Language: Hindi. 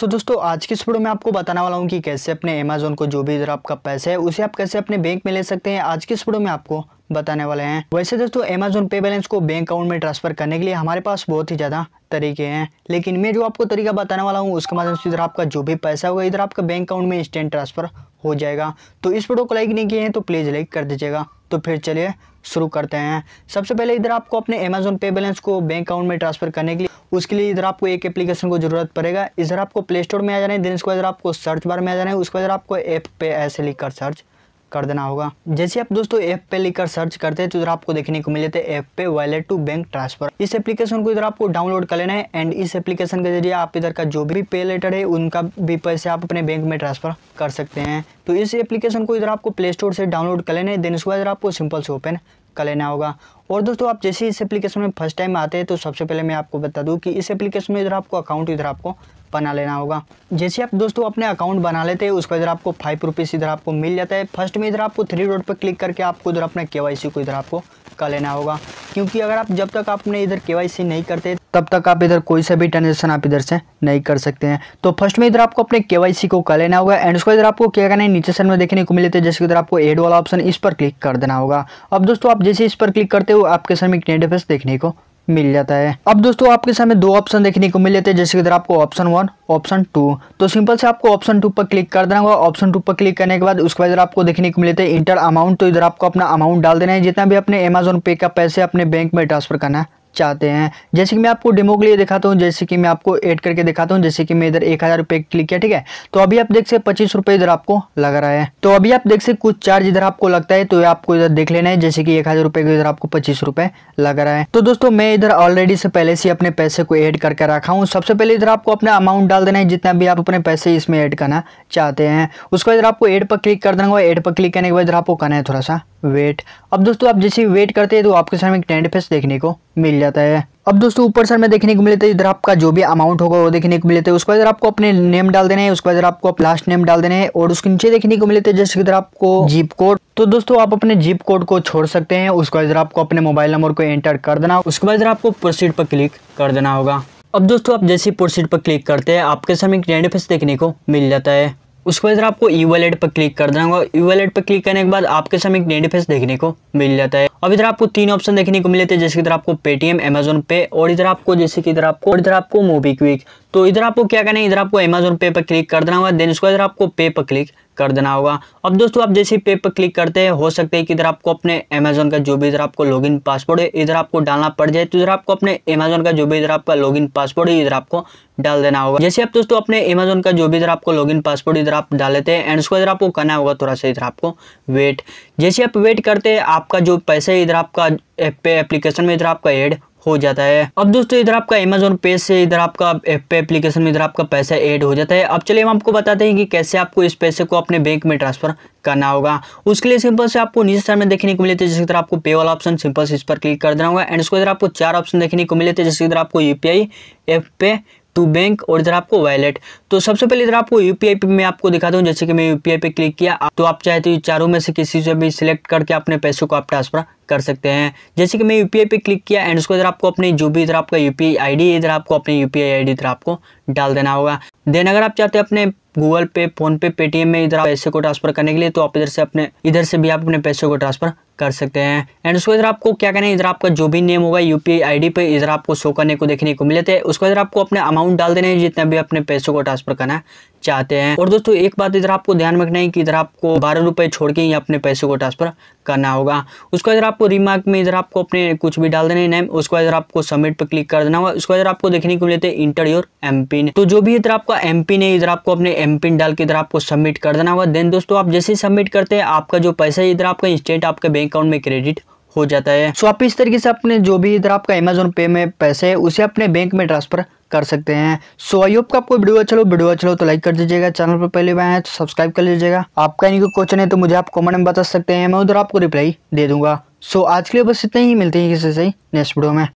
सो दोस्तों आज की इस वीडियो में आपको बताने वाला हूँ कि कैसे अपने अमेजोन को जो भी इधर आपका पैसा है उसे आप कैसे अपने बैंक में ले सकते हैं। आज की इस वीडियो में आपको बताने वाले हैं। वैसे दोस्तों अमेजोन पे बैलेंस को बैंक अकाउंट में ट्रांसफर करने के लिए हमारे पास बहुत ही ज़्यादा तरीके हैं, लेकिन मैं जो आपको तरीका बताने वाला हूँ उसके माध्यम से इधर आपका जो भी पैसा होगा इधर आपका बैंक अकाउंट में इंस्टेंट ट्रांसफर हो जाएगा। तो इस वीडियो को लाइक नहीं किए हैं तो प्लीज़ लाइक कर दीजिएगा। तो फिर चलिए शुरू करते हैं। सबसे पहले इधर आपको अपने अमेजोन पे बैलेंस को बैंक अकाउंट में ट्रांसफर करने के लिए उसके लिए इधर आपको एक एप्लीकेशन को जरूरत पड़ेगा। इधर आपको प्ले स्टोर में आ जाना है, देन इसको इधर आपको सर्च बार में आ जाना है, उसके बाद आपको AppPay ऐसे लिखकर सर्च कर देना होगा। जैसे आप दोस्तों AppPay लिखकर सर्च करते हैं तो इधर आपको देखने को मिल जाता है AppPay wallet to bank transfer. इस एप्लीकेशन को इधर आपको डाउनलोड कर लेना है एंड इस एप्लीकेशन के जरिए आप इधर का जो भी पे लेटर है उनका भी पैसे आप अपने बैंक में ट्रांसफर कर सकते हैं। तो इस एप्लीकेशन को इधर आपको प्ले स्टोर से डाउनलोड कर लेना है, देन उसके बाद आपको सिंपल से ओपन कर लेना होगा। और दोस्तों आप जैसे इस एप्लीकेशन में फर्स्ट टाइम आते हैं तो सबसे पहले मैं आपको बता दूं कि इस एप्लीकेशन में इधर आपको अकाउंट इधर आपको बना लेना होगा। जैसे आप दोस्तों अपने अकाउंट बना लेते हैं उसके बाद आपको 5 रुपीज़ इधर आपको मिल जाता है। फर्स्ट में इधर आपको 3 डॉट पर क्लिक करके आपको इधर अपने KYC को इधर आपको कर लेना होगा, क्योंकि अगर आप जब तक आपने इधर KYC नहीं करते तब तक आप इधर कोई सा भी ट्रांजेक्शन आप इधर से नहीं कर सकते हैं। तो फर्स्ट में इधर आपको अपने KYC को कर लेना होगा एंड उसको इधर आपको क्या करना है, नीचे साइड में देखने को मिलते हैं जैसे इधर आपको एड वाला ऑप्शन, इस पर क्लिक कर देना होगा। अब दोस्तों आप जैसे इस पर क्लिक करते हो आपके सामने एक इंटरफेस देखने को मिल जाता है। अब दोस्तों आपके सामने 2 ऑप्शन देखने को मिल जाते हैं जैसे इधर आपको ऑप्शन 1, ऑप्शन 2। तो सिंपल से आपको ऑप्शन 2 पर क्लिक कर देना होगा। ऑप्शन 2 पर क्लिक करने के बाद उसके बाद आपको देखने को मिलता है इंटर अमाउंट। तो इधर आपको अपना अमाउंट डाल देना है जितना भी अपने अमेजोन पे का पैसे अपने बैंक में ट्रांसफर करना चाहते हैं। जैसे कि मैं आपको डेमो के लिए दिखाता हूँ, जैसे कि मैं आपको ऐड करके दिखाता हूँ। जैसे कि मैं इधर 1000 रुपये क्लिक किया, ठीक है। तो अभी आप देख सकते 25 रुपये इधर आपको लग रहा है। तो अभी आप देख सकते कुछ चार्ज इधर आपको लगता है तो आपको इधर देख लेना है। जैसे कि 1000 रुपये को इधर आपको 25 रुपये लग रहा है। तो दोस्तों मैं इधर ऑलरेडी से पहले से अपने पैसे को ऐड करके रखा हूँ। सबसे पहले इधर आपको अपना अमाउंट डाल देना है जितना भी आप अपने पैसे इसमें ऐड करना चाहते हैं। उसके बाद इधर आपको ऐड पर क्लिक कर देना होगा। ऐड पर क्लिक करने के बाद इधर आपको करना है थोड़ा सा वेट। अब दोस्तों आप जैसे वेट करते हैं तो आपके सामने एक इंटरफेस देखने को मिल जाता है। अब दोस्तों ऊपर साइड में देखने को मिलता है इधर आपका जो भी अमाउंट होगा वो देखने को मिलता है। उसके बाद आपको अपने नेम डाल देना है, उसके बाद आपको लास्ट नेम डाल देना है और उसके नीचे देखने को मिलते हैं जैसे इधर आपको जिप कोड। तो दोस्तों आप अपने जिप कोड को छोड़ सकते हैं। उसके बाद इधर आपको अपने मोबाइल नंबर को एंटर कर देना, उसके बाद इधर आपको प्रोसीड पर क्लिक कर देना होगा। अब दोस्तों आप जैसे प्रोसीड पर क्लिक करते हैं आपके सामने एक इंटरफेस देखने को मिल जाता है। उसके बाद आपको ई वॉलेट पर क्लिक कर देना होगा। ई वॉलेट पर क्लिक करने के बाद आपके सामने एक इंटरफेस देखने को मिल जाता है। अब इधर आपको 3 ऑप्शन देखने को मिलते हैं जैसे इधर आपको पेटीएम, अमेजोन पे और इधर आपको जैसे कि इधर आपको MobiQuik। तो इधर आपको क्या करना है, इधर आपको अमेजोन पे पर क्लिक कर देना होगा, देन उसको इधर आपको पे पर क्लिक कर देना होगा। अब दोस्तों आप जैसे पे पर क्लिक करते हैं हो सकता है कि इधर आपको अपने अमेजोन का जो भी इधर आपको लॉगिन पासवर्ड है इधर आपको डालना पड़ जाए। तो इधर आपको अपने अमेजोन का जो भी इधर आपका लॉगिन पासवर्ड है इधर आपको डाल देना होगा। जैसे आप दोस्तों अपने अमेजोन का जो भी इधर आपको लॉगिन पासवर्ड इधर आप डाल लेते हैं एंड उसको इधर आपको करना होगा थोड़ा सा इधर आपको वेट। जैसे आप वेट करते हैं आपका जो पैसा है इधर आपका AppPay एप्लीकेशन में इधर आपका ऐड हो जाता है। अब दोस्तों इधर आपका अमेजोन पे से इधर आपका AppPay एप्लीकेशन में इधर आपका पैसा ऐड हो जाता है। अब चलिए हम आपको बताते हैं कि कैसे आपको इस पैसे को अपने बैंक में ट्रांसफर करना होगा। उसके लिए सिंपल से आपको नीचे साइड में देखने को मिलते हैं जैसे इधर आपको पे वाला ऑप्शन, सिंपल से इस पर क्लिक कर देना होगा एंड उसको इधर आपको 4 ऑप्शन देखने को मिले थे जैसे इधर आपको UPI, AppPay टू बैंक और इधर आपको वॉलेट। तो सबसे पहले इधर आपको UPI पे मैं आपको दिखाता हूँ। जैसे कि मैं UPI पे क्लिक किया, तो आप चाहे तो चारों में से किसी से भी सिलेक्ट करके अपने पैसों को आप ट्रांसफर कर सकते हैं। जैसे कि मैं UPI पे क्लिक किया एंड उसको इधर आपको अपने जो भी इधर आपका UPI ID इधर आपको अपने UPI ID इधर आपको डाल देना होगा। देन अगर आप चाहते हैं अपने गूगल पे, फोनपे, पेटीएम में इधर पैसे को ट्रांसफर करने के लिए तो आप इधर से भी आप अपने पैसे को ट्रांसफर कर सकते हैं। एंड उसको इधर आपको क्या करना है, इधर आपका जो भी नेम होगा UPI ID पे इधर आपको शो करने को देखने को मिले थे। उसके बाद आपको अपने अमाउंट डाल देना है जितना भी अपने पैसों को ट्रांसफर करना चाहते हैं। और दोस्तों एक बात इधर आपको ध्यान रखना है कि इधर आपको 12 रुपये छोड़ के ही अपने पैसे को ट्रांसफर करना होगा। उसके बाद इधर आपको रिमार्क में इधर आपको अपने कुछ भी डाल देना है नेम, उसके बाद आपको सबमिट पर क्लिक कर देना होगा। उसके बाद आपको देखने को मिलते हैं इंटर योर MPIN। तो जो भी इधर आपका MPIN है इधर आपको अपने MPIN डाल के इधर आपको सबमिट कर देना होगा। देन दोस्तों आप जैसे ही सबमिट करते हैं आपका जो पैसा है इधर आपका इंस्टेंट आपके बैंक अकाउंट में क्रेडिट हो जाता है। सो आप इस तरीके से अपने जो भी इधर आपका अमेजोन पे में पैसे है उसे अपने बैंक में ट्रांसफर कर सकते हैं। सो आई होप का आपको वीडियो अच्छा लो तो लाइक कर दीजिएगा। चैनल पर पहले आए हैं तो सब्सक्राइब कर लीजिएगा। आपका इन्हीं को क्वेश्चन है तो मुझे आप कमेंट में बता सकते हैं, मैं उधर आपको रिप्लाई दे दूंगा। सो आज के लिए बस इतना ही, मिलते हैं किसी से नेक्स्ट वीडियो में।